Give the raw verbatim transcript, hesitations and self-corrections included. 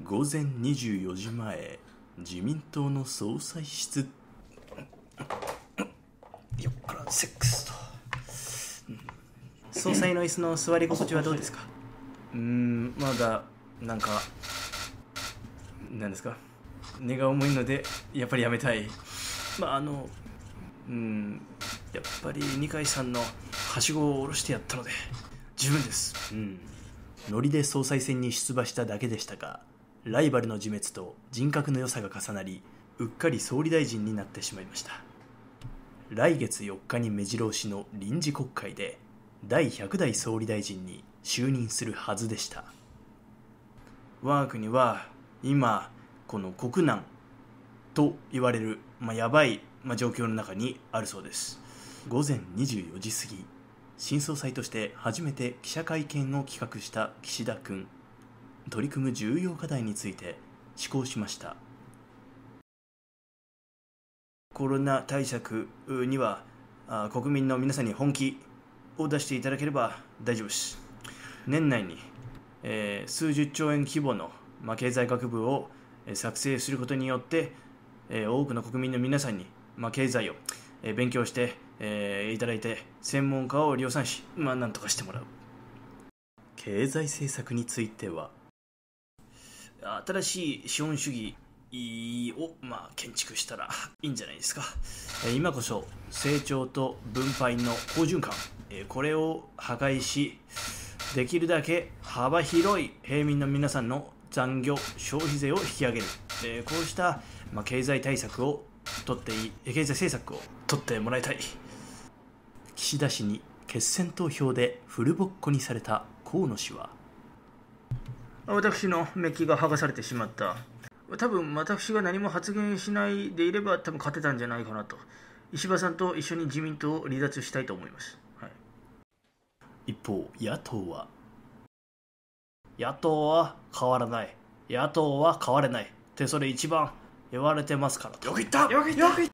午前にじゅうよじまえ、自民党の総裁室よっからセックスと。総裁の椅子の座り心地はどうですか？うーん、まだなんかなんですか、根が重いのでやっぱりやめたい。まああのうーんやっぱり二階さんのはしごを下ろしてやったので十分です。うん、ノリで総裁選に出馬しただけでしたが、ライバルの自滅と人格の良さが重なり、うっかり総理大臣になってしまいました。来月よっかに目白押しの臨時国会でだいひゃくだい総理大臣に就任するはずでした。我が国は今この国難と言われる、まあ、やばい、まあ、状況の中にあるそうです。午前にじゅうよじ過ぎ、新総裁として初めて記者会見を企画した岸田君、取り組む重要課題について施行しました。コロナ対策には国民の皆さんに本気を出していただければ大丈夫です。年内に、えー、数十兆円規模の、まあ、経済学部を作成することによって、えー、多くの国民の皆さんに、まあ、経済を、えー、勉強して、えー、いただいて、専門家を量産し、まあ、なんとかしてもらう。経済政策については、新しい資本主義を、まあ、建築したらいいんじゃないですか。今こそ成長と分配の好循環、これを破壊し、できるだけ幅広い平民の皆さんの残業消費税を引き上げる、こうした、まあ、経済対策を取ってい経済政策を取ってもらいたい。岸田氏に決選投票でフルボッコにされた河野氏は、私のメッキが剥がされてしまった。多分私が何も発言しないでいれば多分勝てたんじゃないかなと。石破さんと一緒に自民党を離脱したいと思います。はい、一方野党は、野党は変わらない、野党は変われないって、それ一番言われてますから。よく言った、よく言った。